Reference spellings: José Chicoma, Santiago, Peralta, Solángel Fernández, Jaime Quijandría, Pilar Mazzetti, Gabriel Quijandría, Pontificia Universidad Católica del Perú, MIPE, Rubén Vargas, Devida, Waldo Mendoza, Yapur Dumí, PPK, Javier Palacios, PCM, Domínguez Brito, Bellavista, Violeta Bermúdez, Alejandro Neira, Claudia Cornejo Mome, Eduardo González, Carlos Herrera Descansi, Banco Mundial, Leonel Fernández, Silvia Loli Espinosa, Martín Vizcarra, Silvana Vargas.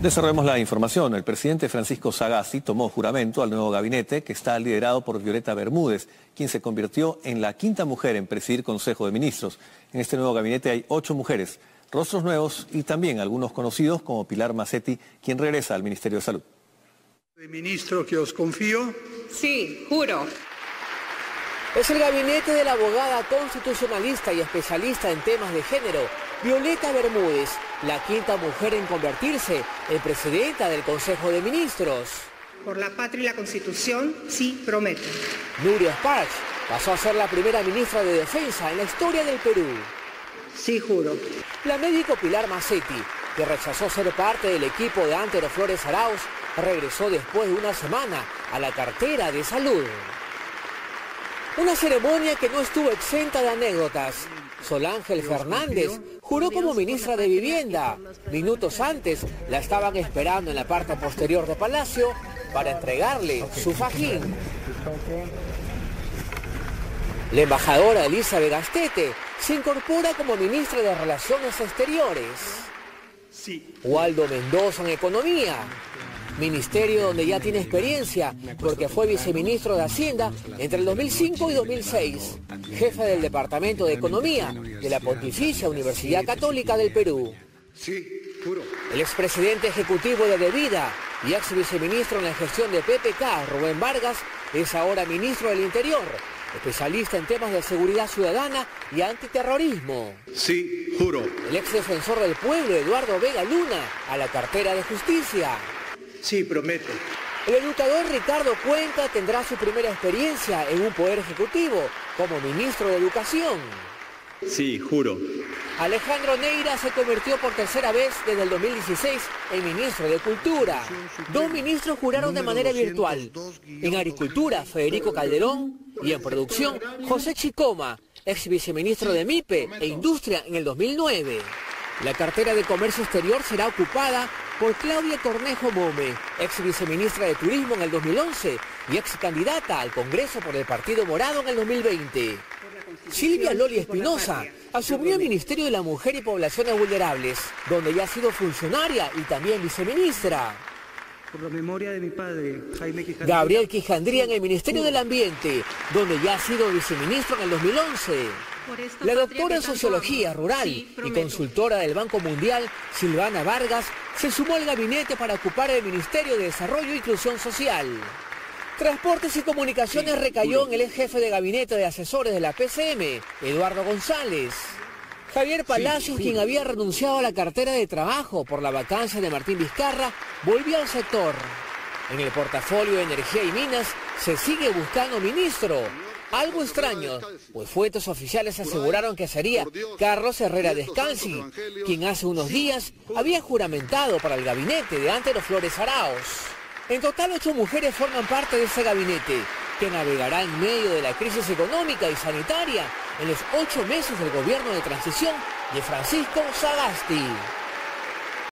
Desarrollemos la información. El presidente Francisco Sagasti tomó juramento al nuevo gabinete que está liderado por Violeta Bermúdez, quien se convirtió en la quinta mujer en presidir Consejo de Ministros. En este nuevo gabinete hay 8 mujeres, rostros nuevos y también algunos conocidos como Pilar Mazzetti, quien regresa al Ministerio de Salud. Ministro, que os confío. Sí, juro. Es el gabinete de la abogada constitucionalista y especialista en temas de género, Violeta Bermúdez, la quinta mujer en convertirse en presidenta del Consejo de Ministros. Por la patria y la Constitución, sí prometo. Nuria Esparch pasó a ser la primera ministra de Defensa en la historia del Perú. Sí, juro. La médico Pilar Mazzetti, que rechazó ser parte del equipo de Antero Flores-Aráoz, regresó después de una semana a la cartera de Salud. Una ceremonia que no estuvo exenta de anécdotas. Solángel Fernández juró como ministra de Vivienda. Minutos antes la estaban esperando en la parte posterior de Palacio para entregarle su fajín. La embajadora Elizabeth Astete se incorpora como ministra de Relaciones Exteriores. Waldo Mendoza en Economía, ministerio donde ya tiene experiencia porque fue viceministro de Hacienda entre el 2005 y 2006, jefe del Departamento de Economía de la Pontificia Universidad Católica del Perú. Sí, juro. El expresidente ejecutivo de Devida y ex viceministro en la gestión de PPK, Rubén Vargas, es ahora ministro del Interior, especialista en temas de seguridad ciudadana y antiterrorismo. Sí, juro. El ex defensor del pueblo, Eduardo Vega Luna, a la cartera de Justicia. Sí, prometo. El educador Ricardo Cuenca tendrá su primera experiencia en un poder ejecutivo como ministro de Educación. Sí, juro. Alejandro Neira se convirtió por tercera vez desde el 2016 en ministro de Cultura. 2 ministros juraron de manera virtual. En Agricultura, Federico Calderón, y en Producción, José Chicoma, ex viceministro de MIPE e Industria en el 2009. La cartera de Comercio Exterior será ocupada por Claudia Cornejo Mome, ex viceministra de Turismo en el 2011 y ex candidata al Congreso por el Partido Morado en el 2020. Silvia Loli Espinosa asumió el Ministerio de la Mujer y Poblaciones Vulnerables, donde ya ha sido funcionaria y también viceministra. Por la memoria de mi padre, Jaime Quijandría. Gabriel Quijandría en el Ministerio del Ambiente, donde ya ha sido viceministro en el 2011. La doctora en Sociología Rural y consultora del Banco Mundial, Silvana Vargas, se sumó al gabinete para ocupar el Ministerio de Desarrollo e Inclusión Social. Transportes y Comunicaciones recayó en el ex jefe de gabinete de asesores de la PCM, Eduardo González. Javier Palacios, quien había renunciado a la cartera de trabajo por la vacancia de Martín Vizcarra, volvió al sector. En el portafolio de Energía y Minas se sigue buscando ministro. Algo extraño, pues fuentes oficiales aseguraron que sería Carlos Herrera Descansi, quien hace unos días había juramentado para el gabinete de Antero Flores-Aráoz. En total, 8 mujeres forman parte de ese gabinete, que navegará en medio de la crisis económica y sanitaria en los 8 meses del gobierno de transición de Francisco Sagasti.